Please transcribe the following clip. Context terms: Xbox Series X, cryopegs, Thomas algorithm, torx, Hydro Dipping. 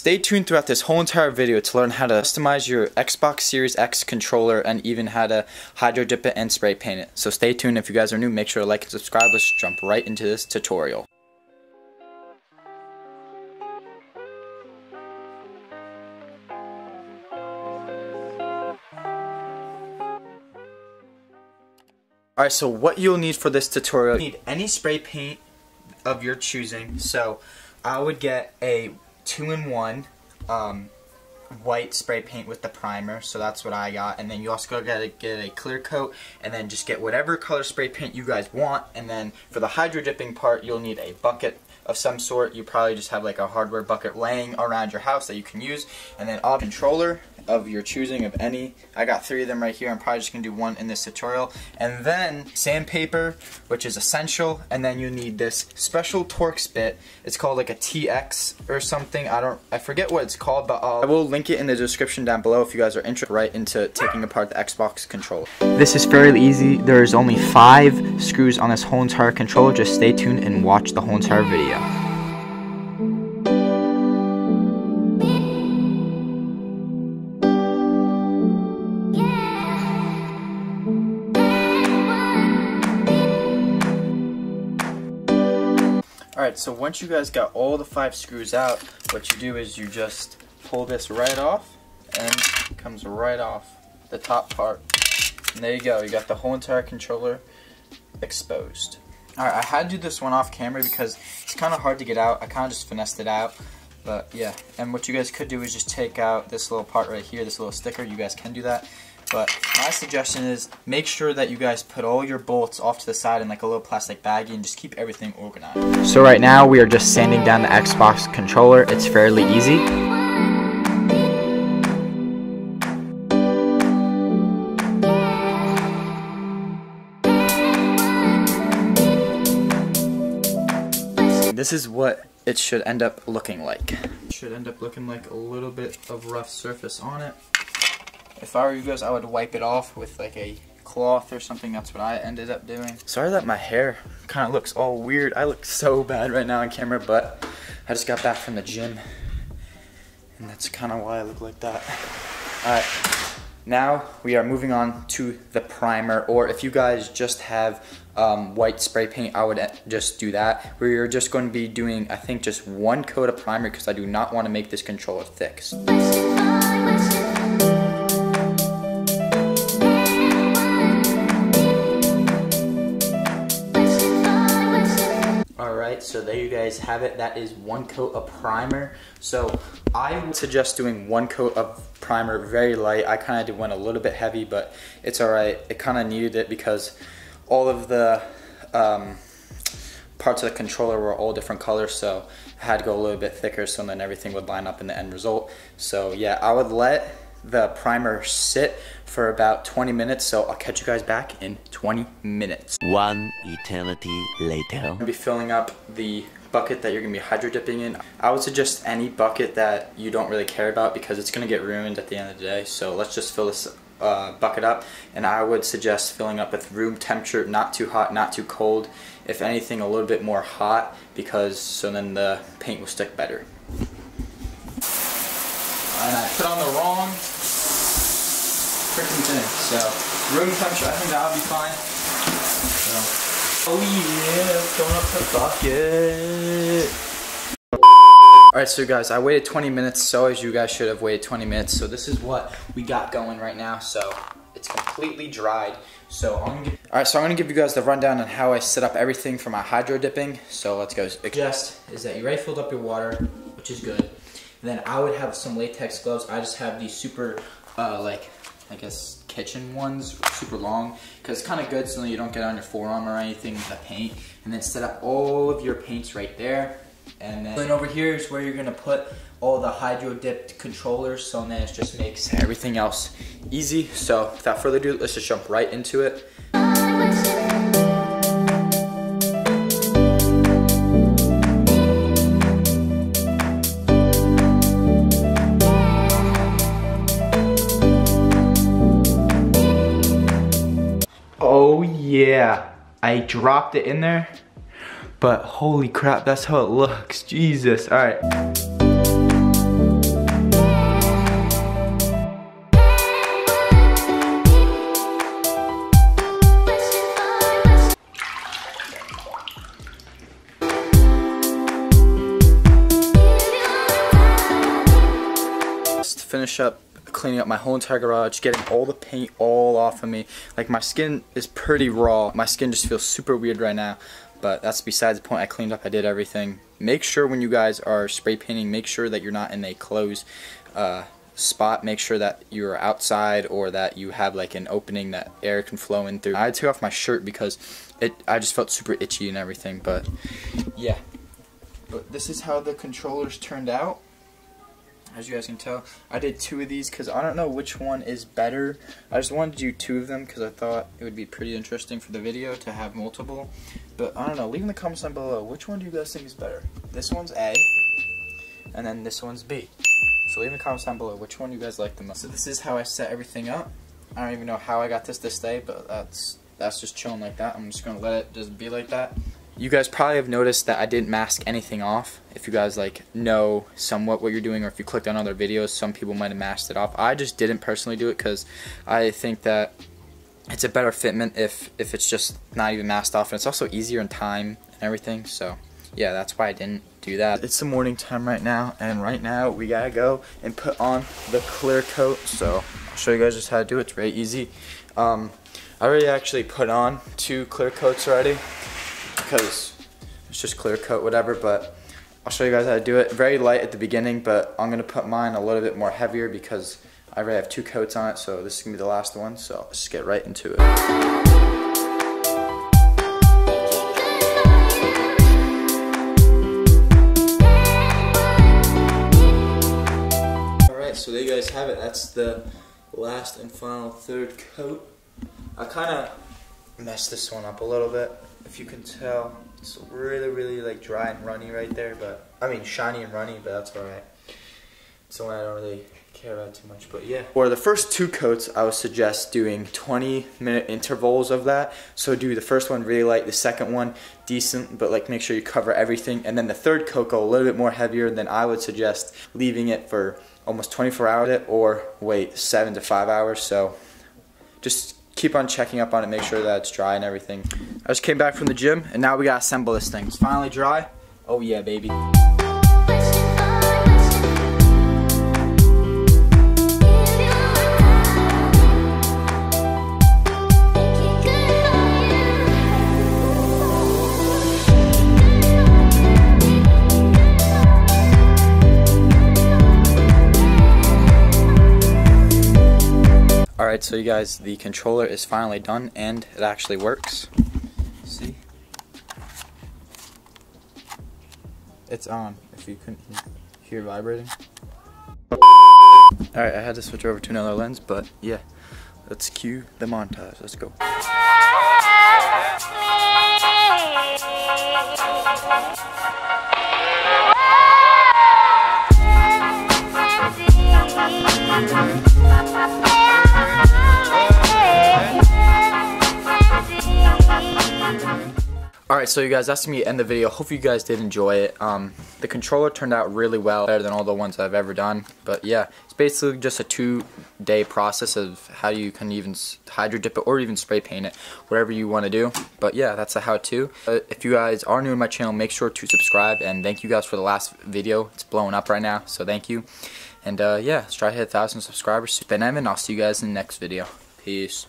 Stay tuned throughout this whole entire video to learn how to customize your Xbox Series X controller and even how to hydro dip it and spray paint it. So stay tuned. If you guys are new, make sure to like and subscribe. Let's jump right into this tutorial. Alright, so what you'll need for this tutorial, you need any spray paint of your choosing. So I would get a 2-in-1 white spray paint with the primer, so that's what I got. And then you also gotta get a clear coat, and then just get whatever color spray paint you guys want. And then for the hydro dipping part, you'll need a bucket of some sort. You probably just have like a hardware bucket laying around your house that you can use. And then a controller of your choosing, of any. I got 3 of them right here. I'm probably just gonna do one in this tutorial. And then sandpaper, which is essential. And then you need this special Torx bit. It's called like a TX or something. I forget what it's called, but I will link it in the description down below if you guys are interested. Right into taking apart the Xbox controller. This is fairly easy. There's only 5 screws on this whole entire controller. Just stay tuned and watch the whole entire video. Alright, so once you guys got all the 5 screws out, what you do is you just pull this right off, and it comes right off the top part. And there you go, you got the whole entire controller exposed. Alright, I had to do this one off camera because it's kind of hard to get out. I kind of just finessed it out, but yeah. And what you guys could do is just take out this little part right here, this little sticker. You guys can do that. But my suggestion is make sure that you guys put all your bolts off to the side in like a little plastic baggie and just keep everything organized. So right now we are just sanding down the Xbox controller. It's fairly easy. This is what it should end up looking like. It should end up looking like a little bit of rough surface on it. If I were you guys, I would wipe it off with like a cloth or something. That's what I ended up doing. Sorry that my hair kind of looks all weird. I look so bad right now on camera, but I just got back from the gym. And that's kind of why I look like that. Alright, now we are moving on to the primer. Or if you guys just have white spray paint, I would just do that. We are just going to be doing, I think, just one coat of primer because I do not want to make this controller thick. So there you guys have it. That is one coat of primer. So I would suggest doing one coat of primer very light. I kind of did one a little bit heavy, but it's alright. It kind of needed it because all of the parts of the controller were all different colors, so I had to go a little bit thicker so then everything would line up in the end result. So yeah, I would let the primer sit for about 20 minutes, so I'll catch you guys back in 20 minutes. One eternity later. I'm gonna be filling up the bucket that you're gonna be hydro dipping in. I would suggest any bucket that you don't really care about because it's gonna get ruined at the end of the day. So let's just fill this bucket up, and I would suggest filling up with room temperature, not too hot, not too cold. If anything, a little bit more hot, because so then the paint will stick better. And I put on the wrong freaking thing. So, room temperature, I think that'll be fine. So. Oh yeah, filling up the bucket. Alright, so guys, I waited 20 minutes, so as you guys should have waited 20 minutes. So this is what we got going right now. So, it's completely dried. So, Alright, so I'm going to give you guys the rundown on how I set up everything for my hydro dipping. So, let's go. Suggest is that you already filled up your water, which is good. And then I would have some latex gloves. I just have these super, like, I guess kitchen ones, super long, because it's kind of good so you don't get on your forearm or anything with the paint. And then set up all of your paints right there. And then over here is where you're gonna put all the hydro dipped controllers, so then it just makes everything else easy. So without further ado, let's just jump right into it. Yeah, I dropped it in there, but holy crap, that's how it looks. Jesus, all right. finish up cleaning up my whole entire garage, getting all the paint all off of me. Like, my skin is pretty raw. My skin just feels super weird right now, but that's besides the point. I cleaned up, I did everything. Make sure when you guys are spray painting, make sure that you're not in a closed spot. Make sure that you're outside or that you have like an opening that air can flow in through. I took off my shirt because I just felt super itchy and everything, but yeah. But this is how the controllers turned out. As you guys can tell, I did two of these because I don't know which one is better. I just wanted to do two of them because I thought it would be pretty interesting for the video to have multiple. But I don't know, leave in the comments down below, which one do you guys think is better? This one's A, and then this one's B. So leave in the comments down below which one you guys like the most. So this is how I set everything up. I don't even know how I got this day, but that's just chilling like that. I'm just going to let it just be like that. You guys probably have noticed that I didn't mask anything off. If you guys like know somewhat what you're doing, or if you clicked on other videos, some people might have masked it off. I just didn't personally do it because I think that it's a better fitment if it's just not even masked off, and it's also easier in time and everything. So yeah, that's why I didn't do that. It's the morning time right now, and right now we gotta go and put on the clear coat. So I'll show you guys just how to do it. It's very easy. I already actually put on two clear coats already, because it's just clear coat, whatever, but I'll show you guys how to do it. Very light at the beginning, but I'm gonna put mine a little bit more heavier because I already have two coats on it, so this is gonna be the last one, so let's just get right into it. Alright, so there you guys have it. That's the last and final third coat. I kinda messed this one up a little bit. If you can tell, it's really like dry and runny right there, but I mean shiny and runny, but that's alright. It's the one I don't really care about too much, but yeah. For the first two coats, I would suggest doing 20-minute intervals of that. So do the first one really light, the second one decent, but like make sure you cover everything, and then the third coat go a little bit more heavier. Then I would suggest leaving it for almost 24 hours or wait 7 to 5 hours. So just keep on checking up on it, make sure that it's dry and everything. I just came back from the gym, and now we gotta assemble this thing. It's finally dry. Oh yeah, baby. Alright, so you guys, the controller is finally done, and it actually works. See? It's on, if you couldn't hear vibrating. Alright, I had to switch over to another lens, but yeah. Let's cue the montage, let's go. Alright, so you guys, that's me end the video. Hope you guys did enjoy it. The controller turned out really well, better than all the ones I've ever done. But yeah, it's basically just a 2-day process of how you can even hydro dip it or even spray paint it, whatever you want to do. But yeah, that's a how-to. If you guys are new to my channel, make sure to subscribe, and thank you guys for the last video. It's blowing up right now, so thank you. And yeah, let's try to hit 1,000 subscribers. It's been Evan, and I'll see you guys in the next video. Peace.